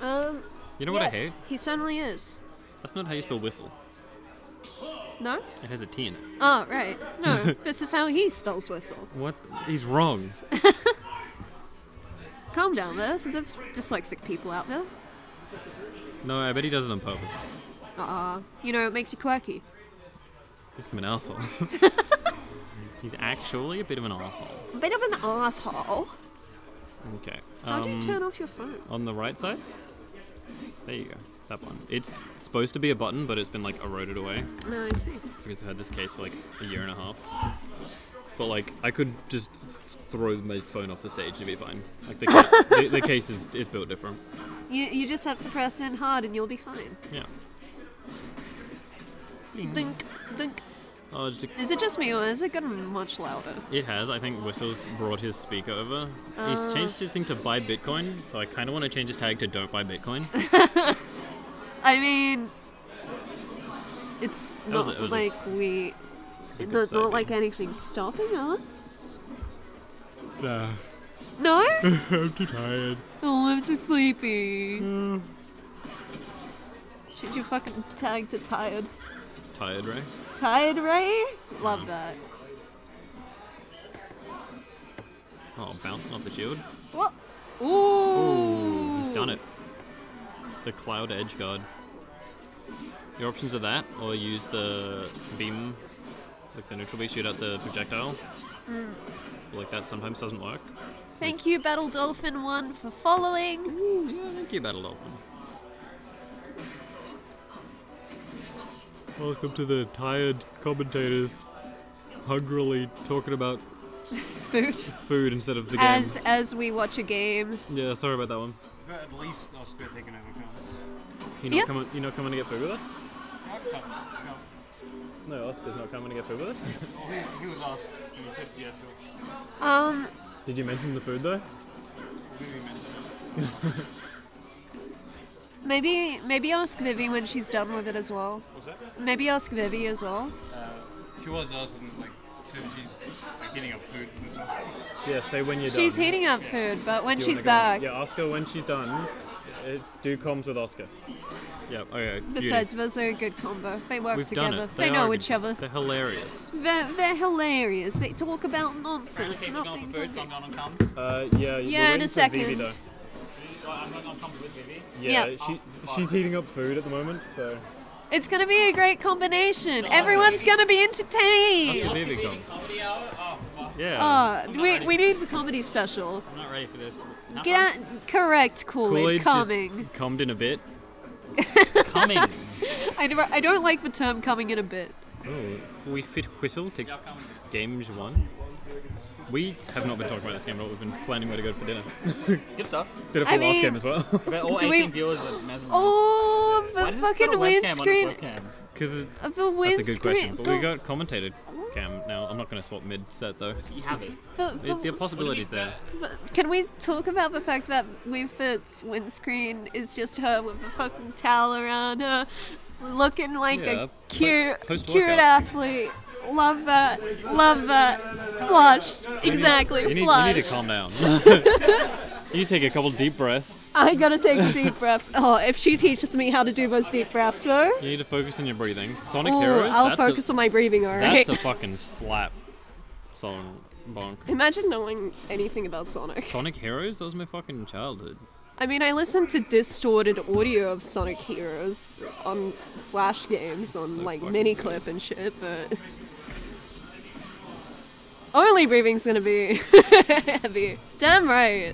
You know what I hate? He certainly is. That's not how you spell whistle. No? It has a T in it. Oh, right. No, this is how he spells whistle. What? He's wrong. Calm down, there's some dyslexic people out there. No, I bet he does it on purpose. You know, it makes you quirky. Makes him an asshole. He's actually a bit of an asshole. A bit of an asshole. Okay. How do you turn off your phone? On the right side? There you go. That one. It's supposed to be a button, but it's been like eroded away. No, I see. Because I've had this case for like a year and a half. But like, I could just throw my phone off the stage and be fine. Like the case is built different. You just have to press in hard and you'll be fine. Yeah. Dink, dink. Oh, is it just me or has it gotten much louder? It has. I think Whistle's brought his speaker over. He's changed his thing to buy Bitcoin, so I kind of want to change his tag to don't buy Bitcoin. I mean, it's not like we... It's not like anything's stopping us. Nah. No? I'm too tired. Oh, I'm too sleepy. Should you fucking tag to tired? Tired, right? Tired, right? Love that. Oh, bouncing off the shield. What? Ooh. Ooh! He's done it. The Cloud edge guard. Your options are that, or use the beam, like the neutral beam, shoot out the projectile. Like that sometimes doesn't work. Thank you, Battle Dolphin 1, for following. Ooh, yeah, thank you, Battle Dolphin. Welcome to the tired commentators hungrily talking about food instead of the game. As we watch a game. Yeah, sorry about that one. But at least Oscar taking over comments. You're not coming to get food with us? No, Oscar's not coming to get food with us. He was asked and he said, yeah, sure. Did you mention the food though? Vivi mentioned it. Maybe ask Vivi when she's done with it as well. What's that? Maybe ask Vivi as well. She was asking, like, she's like, heating up food and stuff. Yeah, say when you're done. She's heating up food, but when she's back. Yeah, ask her when she's done. Do comms with Oscar. Yeah, okay. Besides, those are a good combo. They work together. Done it. They know each other. They're hilarious. They're hilarious. They talk about nonsense. Not being food, so I'm going on comms. Yeah, in a second. Vivi, though. I'm not gonna come with Vivi. Yeah, yep. She's heating up food at the moment, so... It's gonna be a great combination! No, everyone's gonna be entertained! That's Vivi comes. Oh, fuck. Yeah. Oh, we need the comedy special. I'm not ready for this. Correct, Kool-Aid. Coming. Cummed in a bit. Coming! I don't like the term coming in a bit. Oh, Wii Fit Whistle takes games 1. We have not been talking about this game at all. We've been planning where to go for dinner. Good stuff. Did it for the last game as well. All 18 viewers at Mesmer. Oh, the fucking windscreen. Because that's a good question. But we got commentated cam now. I'm not going to swap mid-set though. You have it. The possibility's there. Can we talk about the fact that Wii Fit's windscreen is just her with a fucking towel around her, looking like a cute athlete. Love that. Love that. Flushed. Exactly. Flushed. You need to calm down. You take a couple deep breaths. I gotta take deep breaths. Oh, if she teaches me how to do those deep breaths, though. You need to focus on your breathing. Sonic Heroes. I'll focus on my breathing, alright. That's a fucking slap song, Bonk. Imagine knowing anything about Sonic. Sonic Heroes? That was my fucking childhood. I mean, I listened to distorted audio of Sonic Heroes on Flash games, on like Miniclip and shit, but... Only breathing's gonna be heavy. Damn right.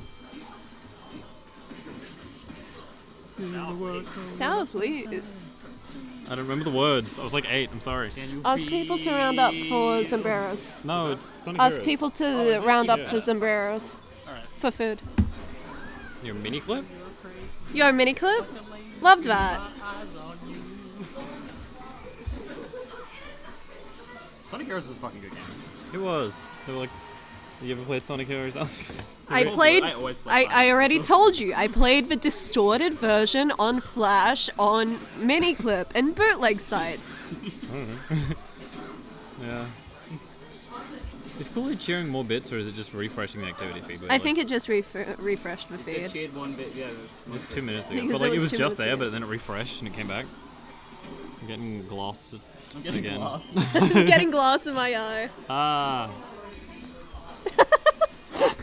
Sour, please. I don't remember the words. I was like 8. I'm sorry. Ask people to round up for sombreros. No, it's Sonic Heroes. Ask people to round up for sombreros. Alright. For food. Your Miniclip? Your Miniclip? Loved that. Sonic Heroes was a fucking good game. It was. They were like, you ever played Sonic Heroes, Alex? I already told you. I played the distorted version on Flash, on Miniclip, and bootleg sites. Yeah. Is Kool-Aid cheering more bits, or is it just refreshing the activity feed? I think it just refreshed the feed. It cheered one bit, yeah. It was 2 minutes ago. But like, it was just there, but then it refreshed and it came back. I'm getting gloss again. I'm getting gloss in my eye. Ah. No,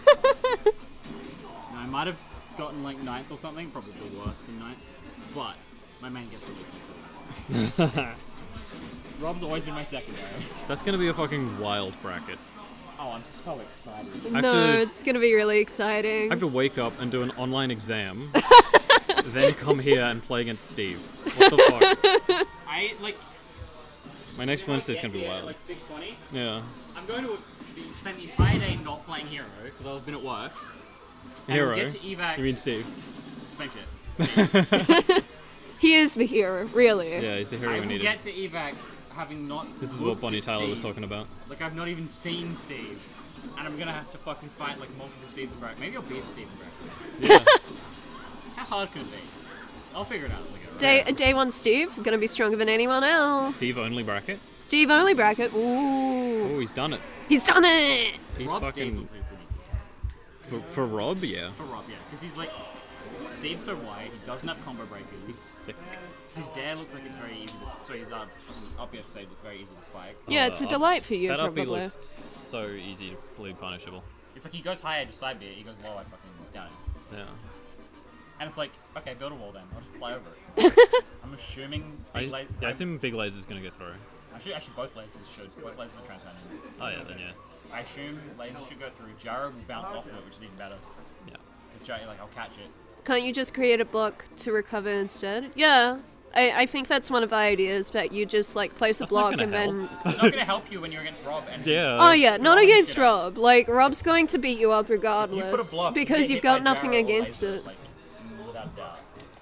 I might have gotten like ninth or something, probably worse than ninth. But my main gets the least. Rob's always been my secondary. That's gonna be a fucking wild bracket. Oh, I'm so excited. It's gonna be really exciting. I have to wake up and do an online exam, then come here and play against Steve. What the fuck? I like. My next Wednesday's gonna be wild. Like 6:20. Yeah. I'm going to spend the entire day not playing Hero because I've been at work. Hero. And get to EVAC. You mean Steve? Same shit. He is the hero, really. Yeah, he's the hero we needed. I get to EVAC. Having not this is what Bonnie Tyler was talking about. Like, I've not even seen Steve, and I'm gonna have to fucking fight like multiple Steves in bracket. Maybe I'll beat Steve in bracket. Yeah. How hard can it be? I'll figure it out later. Right? Day one Steve, gonna be stronger than anyone else. Steve only bracket? Steve only bracket, ooh. Ooh, he's done it. He's done it! He's Rob fucking... For Rob, yeah. For Rob, yeah, because he's like... Steve's so wide, he doesn't have combo breakers. He's thick. His dare looks like it's very easy to... So his up air save looks very easy to spike. Yeah, it's a delight for you, that probably. That up air looks so easy to punishable. It's like he goes high, I just side B, he goes low, I fucking down. So. Yeah. And it's like, okay, build a wall then. I'll just fly over it. I'm assuming... I assume big laser's gonna get through. Actually, both lasers should. Both lasers are transcendent. Oh yeah, then yeah. I assume lasers should go through. Jared will bounce off of it, which is even better. Yeah. Because Jared, like, I'll catch it. Can't you just create a block to recover instead? Yeah, I think that's one of our ideas, that you just like place a block and then... It's not gonna help you when you're against Rob. And yeah. Oh yeah, not against Rob. Like, Rob's going to beat you up regardless, because you've got nothing against it. Without doubt.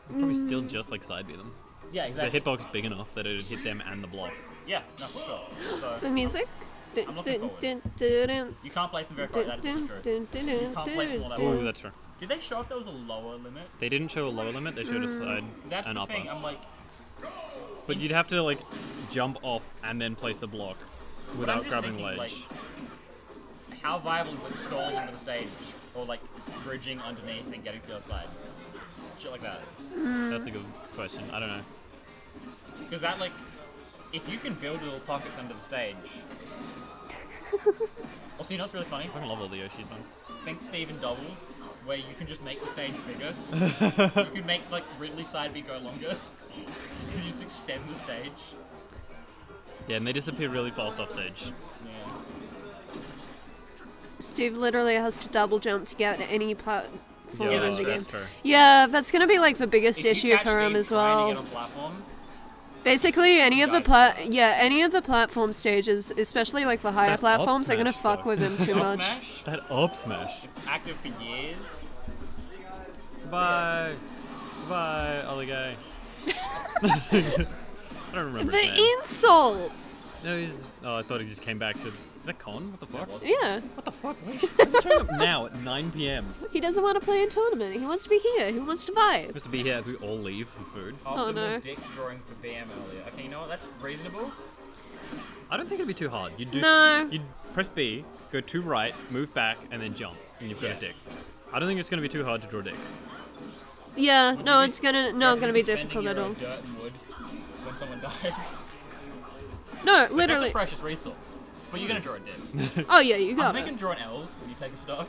Probably still just like side beat them. Yeah, exactly. The hitbox big enough that it would hit them and the block. Yeah, no, for the music? I'm looking forward. You can't place them very far, that is true. You can't place them all that way. Ooh, that's true. Did they show if there was a lower limit? They didn't show a lower limit, they showed a slide and upper. That's the thing, I'm like... But you'd have to, like, jump off and then place the block without grabbing ledge. Like, how viable is, like, stalling under the stage? Or, like, bridging underneath and getting to the other side? Shit like that. That's a good question, I don't know. Because that, like, if you can build little pockets under the stage... Also, you know what's really funny? I love all the Yoshi songs. Think Steven Doubles, where you can just make the stage bigger. You can make, like, Ridley side B go longer. You just extend the stage. Yeah, and they disappear really fast off stage. Yeah. Steve literally has to double jump to get any platform in the game. True. Yeah, that's gonna be, like, the biggest issue for him as well. Basically, any of the platform stages, especially like the higher platforms, are gonna fuck with him too much. That up smash. It's active for years. Bye, bye, Ollie guy. I don't remember. The insults. No, oh, I thought he just came back to. Is that Con? What the fuck? Yeah. What the fuck? He's showing up now at 9 PM. He doesn't want to play in tournament. He wants to be here. He wants to vibe. He wants to be here as we all leave for food. Oh no. Dick drawing for BM earlier. Okay, you know what? That's reasonable. I don't think it'd be too hard. You do. No. You press B, go to right, move back, and then jump, and you've got a dick. I don't think it's gonna be too hard to draw dicks. Yeah. No, it's gonna not gonna be difficult at all. Dirt and wood when someone dies. No, literally. It's a precious resource. But you're gonna draw a dick. Oh yeah, you got it. I'm thinking drawing L's when you take a stock.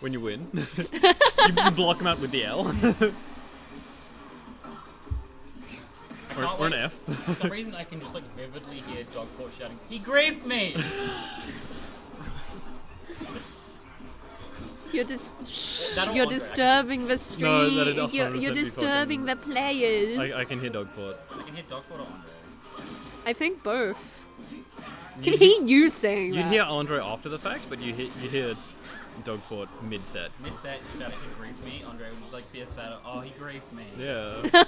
When you win. you block them out with the L. or an F. For some reason I can just like vividly hear Dogfort shouting, "He grieved me!" You're disturbing the stream. No, you're disturbing the players. I can hear Dogfort. I can hear Dogfort or Andre. I think both. Can hear you saying that. You hear Andre after the fact, but you hear Dogfort mid-set. Mid-set, that he grieved me. Andre would like be a sad, oh, he grieved me. Yeah.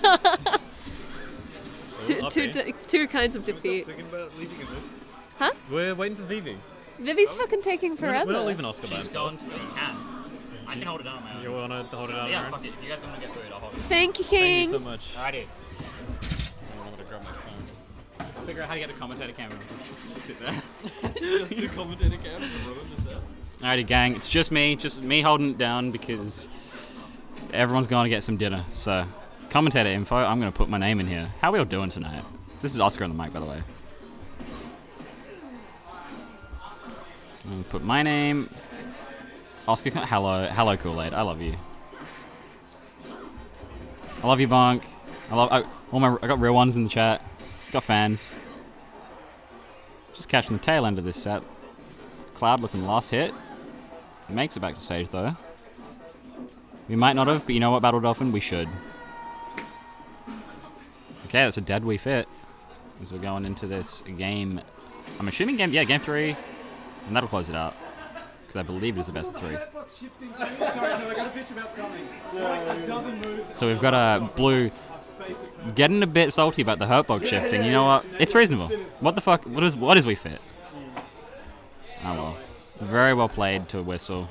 two kinds of defeat. Huh? We're waiting for Vivi. Vivi's fucking taking forever. We're not leaving Oscar by himself. I can hold it down, man. You want to hold it down? Yeah, fuck it. If you guys want to get through it, I'll hold it down. Thank you, King. Thank you so much. Alrighty. I'm going to grab my phone. figure out how to get a commentator camera. Just sit there. Just do commentator camera. Alrighty, gang. It's just me holding it down because everyone's going to get some dinner. So, commentator info. I'm gonna put my name in here. How are we all doing tonight? This is Oscar on the mic, by the way. I'm gonna put my name. Oscar, hello, Kool-Aid. I love you. I love you, Bonk. I got real ones in the chat. Got fans. Just catching the tail end of this set. Cloud looking last hit. He makes it back to stage though. We might not have, but you know what, Battle Dolphin, we should. Okay, that's a dead Wii Fit. As we're going into this game, I'm assuming game 3, and that'll close it out. Because I believe it is the best of 3. So we've got a blue getting a bit salty about the hurtbox shifting. You know what? It's reasonable. What the fuck? What is Wii Fit? Oh well. Very well played to Whistle.